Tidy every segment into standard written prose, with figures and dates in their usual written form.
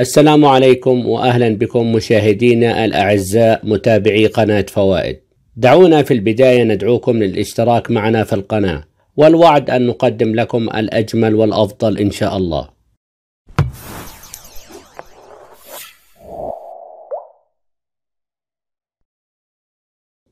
السلام عليكم وأهلا بكم مشاهدينا الأعزاء متابعي قناة فوائد. دعونا في البداية ندعوكم للاشتراك معنا في القناة، والوعد أن نقدم لكم الأجمل والأفضل إن شاء الله.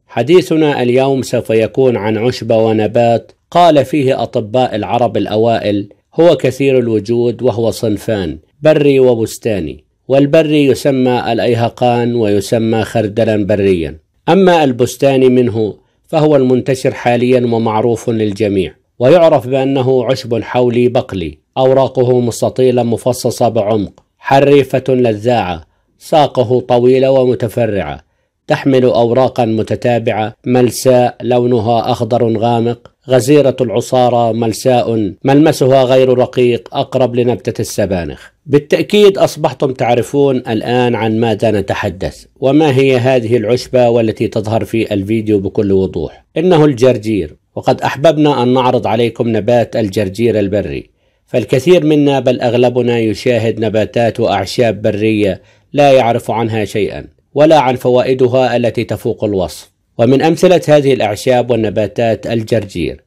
حديثنا اليوم سوف يكون عن عشبة ونبات قال فيه أطباء العرب الأوائل هو كثير الوجود، وهو صنفان: بري وبستاني. والبري يسمى الأيهقان ويسمى خردلا بريا، أما البستاني منه فهو المنتشر حاليا ومعروف للجميع، ويعرف بأنه عشب حولي بقلي، أوراقه مستطيلة مفصصة بعمق، حريفة للذاعة، ساقه طويلة ومتفرعة، تحمل أوراقا متتابعة ملساء لونها أخضر غامق، غزيرة العصارة، ملساء ملمسها غير رقيق، أقرب لنبتة السبانخ. بالتأكيد أصبحتم تعرفون الآن عن ماذا نتحدث وما هي هذه العشبة والتي تظهر في الفيديو بكل وضوح. إنه الجرجير، وقد أحببنا أن نعرض عليكم نبات الجرجير البري، فالكثير منا بل أغلبنا يشاهد نباتات وأعشاب برية لا يعرف عنها شيئا ولا عن فوائدها التي تفوق الوصف. ومن أمثلة هذه الأعشاب والنباتات الجرجير.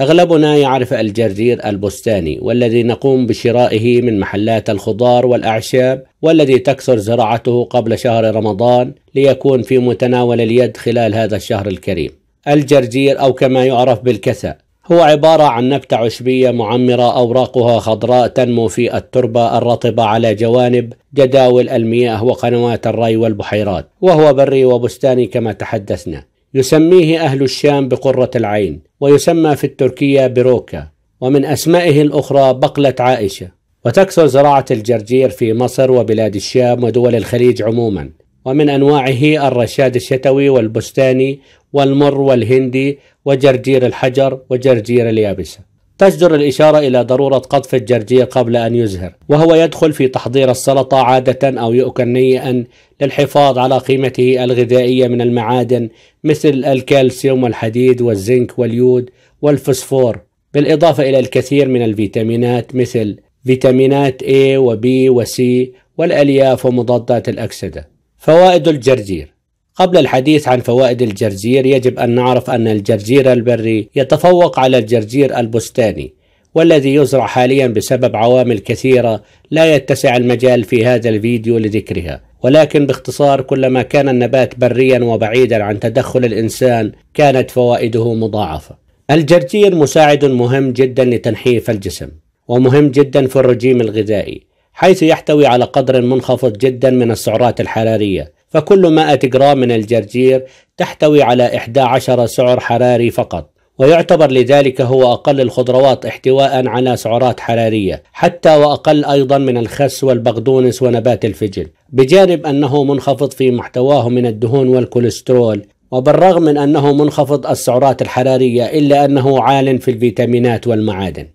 أغلبنا يعرف الجرجير البستاني، والذي نقوم بشرائه من محلات الخضار والأعشاب، والذي تكثر زراعته قبل شهر رمضان ليكون في متناول اليد خلال هذا الشهر الكريم. الجرجير أو كما يعرف بالكثأ هو عبارة عن نبتة عشبية معمرة، أوراقها خضراء تنمو في التربة الرطبة على جوانب جداول المياه وقنوات الري والبحيرات، وهو بري وبستاني كما تحدثنا. يسميه أهل الشام بقرة العين، ويسمى في التركية بروكا، ومن أسمائه الأخرى بقلة عائشة. وتكثر زراعة الجرجير في مصر وبلاد الشام ودول الخليج عموما، ومن أنواعه الرشاد الشتوي والبستاني والمر والهندي وجرجير الحجر وجرجير اليابسة. تجدر الإشارة إلى ضرورة قطف الجرجير قبل أن يزهر، وهو يدخل في تحضير السلطة عادة أو يؤكل نيئا للحفاظ على قيمته الغذائية من المعادن مثل الكالسيوم والحديد والزنك واليود والفسفور، بالإضافة إلى الكثير من الفيتامينات مثل فيتامينات A وB وC والألياف ومضادات الأكسدة. فوائد الجرجير. قبل الحديث عن فوائد الجرجير يجب أن نعرف أن الجرجير البري يتفوق على الجرجير البستاني، والذي يزرع حاليا بسبب عوامل كثيرة لا يتسع المجال في هذا الفيديو لذكرها، ولكن باختصار كلما كان النبات بريا وبعيدا عن تدخل الإنسان كانت فوائده مضاعفة. الجرجير مساعد مهم جدا لتنحيف الجسم، ومهم جدا في الرجيم الغذائي، حيث يحتوي على قدر منخفض جدا من السعرات الحرارية، فكل 100 جرام من الجرجير تحتوي على 11 سعر حراري فقط، ويعتبر لذلك هو أقل الخضروات احتواء على سعرات حرارية، حتى وأقل أيضا من الخس والبقدونس ونبات الفجل، بجانب أنه منخفض في محتواه من الدهون والكوليسترول. وبالرغم من أنه منخفض السعرات الحرارية إلا أنه عال في الفيتامينات والمعادن.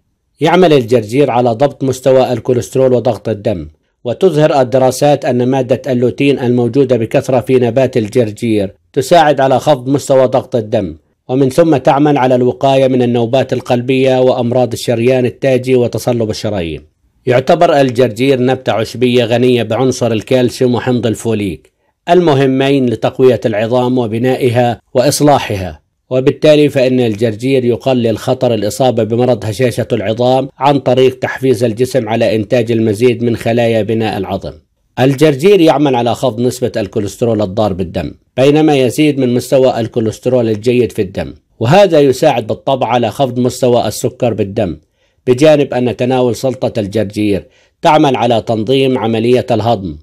يعمل الجرجير على ضبط مستوى الكوليسترول وضغط الدم، وتظهر الدراسات أن مادة اللوتين الموجودة بكثرة في نبات الجرجير تساعد على خفض مستوى ضغط الدم، ومن ثم تعمل على الوقاية من النوبات القلبية وأمراض الشريان التاجي وتصلب الشرايين. يعتبر الجرجير نبتة عشبية غنية بعنصر الكالسيوم وحمض الفوليك المهمين لتقوية العظام وبنائها وإصلاحها، وبالتالي فإن الجرجير يقلل خطر الإصابة بمرض هشاشة العظام عن طريق تحفيز الجسم على إنتاج المزيد من خلايا بناء العظم. الجرجير يعمل على خفض نسبة الكوليسترول الضار بالدم، بينما يزيد من مستوى الكوليسترول الجيد في الدم، وهذا يساعد بالطبع على خفض مستوى السكر بالدم، بجانب أن تناول سلطة الجرجير تعمل على تنظيم عملية الهضم،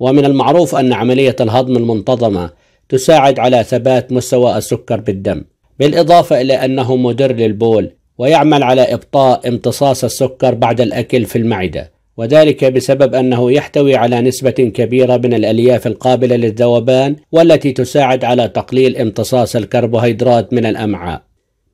ومن المعروف أن عملية الهضم المنتظمة تساعد على ثبات مستوى السكر بالدم، بالإضافة إلى أنه مدر للبول، ويعمل على إبطاء امتصاص السكر بعد الأكل في المعدة، وذلك بسبب أنه يحتوي على نسبة كبيرة من الألياف القابلة للذوبان، والتي تساعد على تقليل امتصاص الكربوهيدرات من الأمعاء.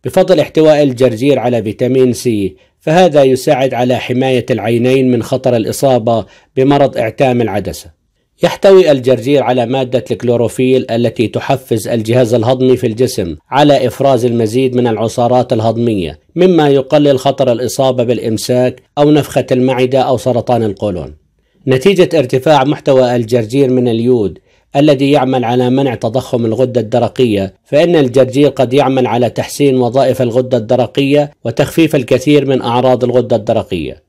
بفضل احتواء الجرجير على فيتامين سي، فهذا يساعد على حماية العينين من خطر الإصابة بمرض إعتام العدسة. يحتوي الجرجير على مادة الكلوروفيل التي تحفز الجهاز الهضمي في الجسم على إفراز المزيد من العصارات الهضمية، مما يقلل خطر الإصابة بالإمساك أو نفخة المعدة أو سرطان القولون. نتيجة ارتفاع محتوى الجرجير من اليود الذي يعمل على منع تضخم الغدة الدرقية، فإن الجرجير قد يعمل على تحسين وظائف الغدة الدرقية وتخفيف الكثير من أعراض الغدة الدرقية.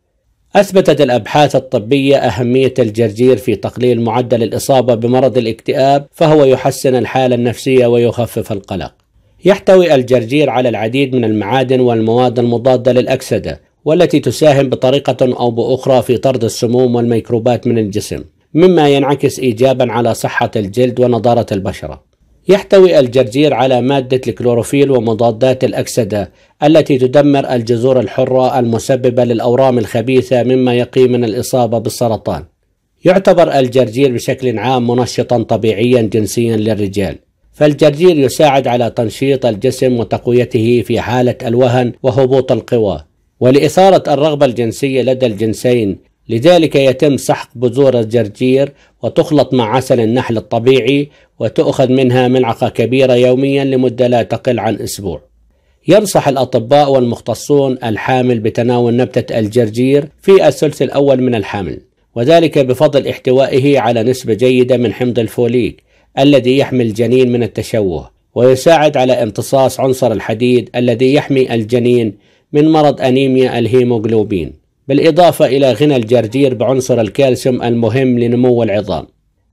أثبتت الأبحاث الطبية أهمية الجرجير في تقليل معدل الإصابة بمرض الاكتئاب، فهو يحسن الحالة النفسية ويخفف القلق. يحتوي الجرجير على العديد من المعادن والمواد المضادة للأكسدة، والتي تساهم بطريقة أو بأخرى في طرد السموم والميكروبات من الجسم، مما ينعكس إيجابا على صحة الجلد ونضارة البشرة. يحتوي الجرجير على مادة الكلوروفيل ومضادات الأكسدة التي تدمر الجذور الحرة المسببة للأورام الخبيثة، مما يقي من الإصابة بالسرطان. يعتبر الجرجير بشكل عام منشطا طبيعيا جنسيا للرجال، فالجرجير يساعد على تنشيط الجسم وتقويته في حالة الوهن وهبوط القوى، ولإثارة الرغبة الجنسية لدى الجنسين، لذلك يتم سحق بذور الجرجير وتخلط مع عسل النحل الطبيعي، وتؤخذ منها ملعقة كبيرة يوميا لمدة لا تقل عن أسبوع. ينصح الأطباء والمختصون الحامل بتناول نبتة الجرجير في الثلث الأول من الحمل، وذلك بفضل احتوائه على نسبة جيدة من حمض الفوليك الذي يحمي الجنين من التشوه، ويساعد على امتصاص عنصر الحديد الذي يحمي الجنين من مرض أنيميا الهيموغلوبين، بالإضافة إلى غنى الجرجير بعنصر الكالسيوم المهم لنمو العظام.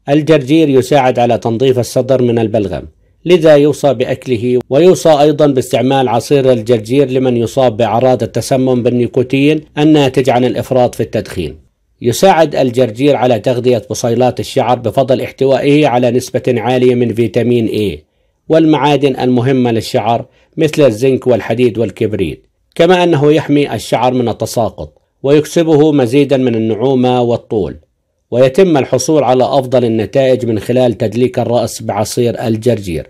الجرجير يساعد على تنظيف الصدر من البلغم، لذا يوصى بأكله، ويوصى أيضا باستعمال عصير الجرجير لمن يصاب بأعراض التسمم بالنيكوتين أنها تجعل الإفراط في التدخين. يساعد الجرجير على تغذية بصيلات الشعر بفضل احتوائه على نسبة عالية من فيتامين A والمعادن المهمة للشعر مثل الزنك والحديد والكبريت، كما أنه يحمي الشعر من التساقط ويكسبه مزيدا من النعومة والطول. ويتم الحصول على أفضل النتائج من خلال تدليك الرأس بعصير الجرجير.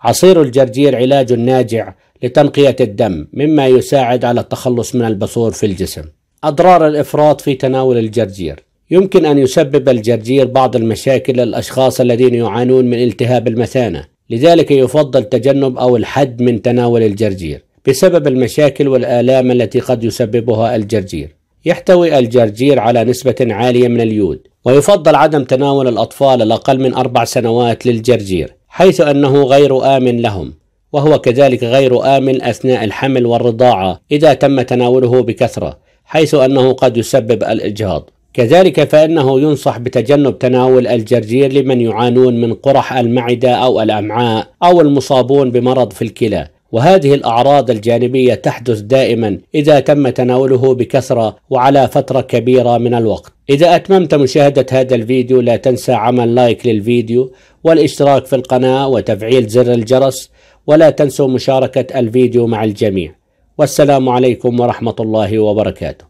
عصير الجرجير علاج ناجع لتنقية الدم، مما يساعد على التخلص من البثور في الجسم. أضرار الإفراط في تناول الجرجير: يمكن أن يسبب الجرجير بعض المشاكل للأشخاص الذين يعانون من التهاب المثانة، لذلك يفضل تجنب أو الحد من تناول الجرجير بسبب المشاكل والآلام التي قد يسببها الجرجير. يحتوي الجرجير على نسبة عالية من اليود، ويفضل عدم تناول الأطفال الأقل من 4 سنوات للجرجير، حيث أنه غير آمن لهم، وهو كذلك غير آمن أثناء الحمل والرضاعة إذا تم تناوله بكثرة، حيث أنه قد يسبب الإجهاض. كذلك فإنه ينصح بتجنب تناول الجرجير لمن يعانون من قرح المعدة أو الأمعاء أو المصابون بمرض في الكلى، وهذه الأعراض الجانبية تحدث دائما إذا تم تناوله بكثرة وعلى فترة كبيرة من الوقت. إذا أتممت مشاهدة هذا الفيديو، لا تنسى عمل لايك للفيديو والاشتراك في القناة وتفعيل زر الجرس، ولا تنسوا مشاركة الفيديو مع الجميع. والسلام عليكم ورحمة الله وبركاته.